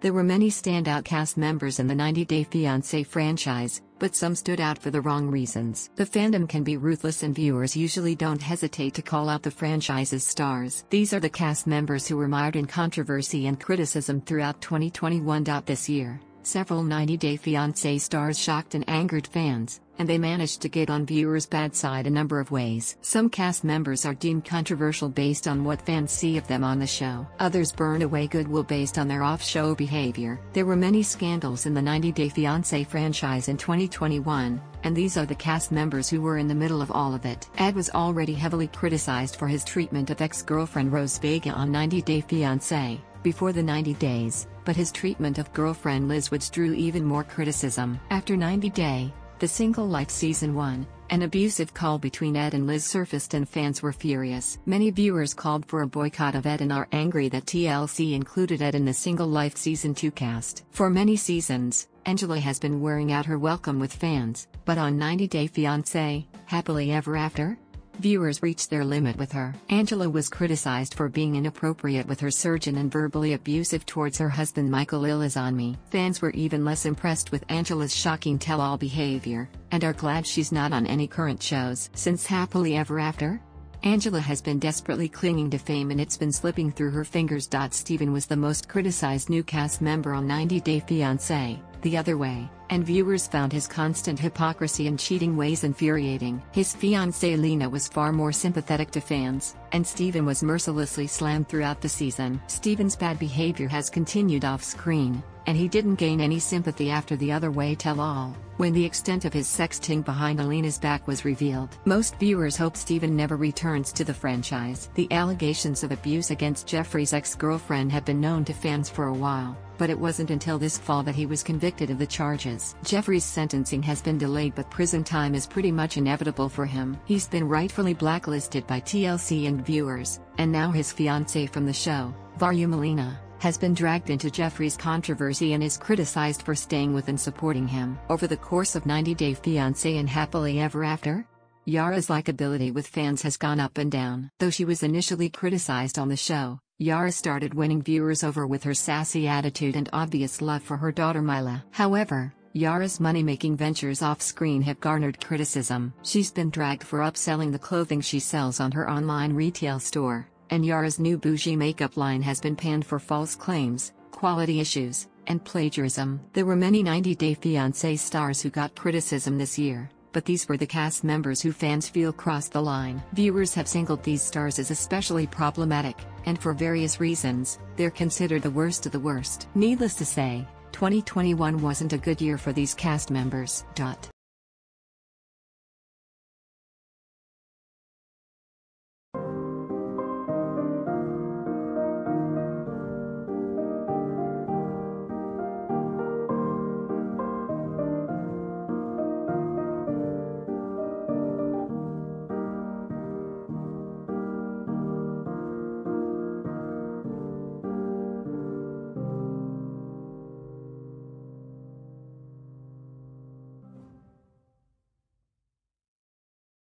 There were many standout cast members in the 90 Day Fiancé franchise, but some stood out for the wrong reasons. The fandom can be ruthless and viewers usually don't hesitate to call out the franchise's stars. These are the cast members who were mired in controversy and criticism throughout 2021. This year, several 90 Day Fiancé stars shocked and angered fans, and they managed to get on viewers' bad side a number of ways. Some cast members are deemed controversial based on what fans see of them on the show. Others burn away goodwill based on their off-show behavior. There were many scandals in the 90 Day Fiancé franchise in 2021, and these are the cast members who were in the middle of all of it. Ed was already heavily criticized for his treatment of ex-girlfriend Rose Vega on 90 Day Fiancé, before the 90 days, but his treatment of girlfriend Liz Woods drew even more criticism. After 90 Day, The Single Life Season 1, an abusive call between Ed and Liz surfaced and fans were furious. Many viewers called for a boycott of Ed and are angry that TLC included Ed in the Single Life Season 2 cast. For many seasons, Angela has been wearing out her welcome with fans, but on 90 Day Fiancé, Happily Ever After? Viewers reached their limit with her. Angela was criticized for being inappropriate with her surgeon and verbally abusive towards her husband Michael Ilizami. Fans were even less impressed with Angela's shocking tell-all behavior, and are glad she's not on any current shows. Since Happily Ever After? Angela has been desperately clinging to fame and it's been slipping through her fingers. Steven was the most criticized new cast member on 90 Day Fiancé, The Other Way, and viewers found his constant hypocrisy and cheating ways infuriating. His fiancée Alina was far more sympathetic to fans, and Steven was mercilessly slammed throughout the season. Steven's bad behavior has continued off-screen, and he didn't gain any sympathy after The Other Way tell-all, when the extent of his sexting behind Alina's back was revealed. Most viewers hope Steven never returns to the franchise. The allegations of abuse against Jeffrey's ex-girlfriend have been known to fans for a while, but it wasn't until this fall that he was convicted of the charges. Jeffrey's sentencing has been delayed, but prison time is pretty much inevitable for him. He's been rightfully blacklisted by TLC and viewers, and now his fiancée from the show, Varya Malina, has been dragged into Jeffrey's controversy and is criticized for staying with and supporting him. Over the course of 90 Day Fiancé and Happily Ever After, Yara's likability with fans has gone up and down. Though she was initially criticized on the show, Yara started winning viewers over with her sassy attitude and obvious love for her daughter Mila. However, Yara's money-making ventures off-screen have garnered criticism. She's been dragged for upselling the clothing she sells on her online retail store, and Yara's new bougie makeup line has been panned for false claims, quality issues, and plagiarism. There were many 90 Day Fiancé stars who got criticism this year, but these were the cast members who fans feel crossed the line. Viewers have singled these stars as especially problematic, and for various reasons, they're considered the worst of the worst. Needless to say, 2021 wasn't a good year for these cast members.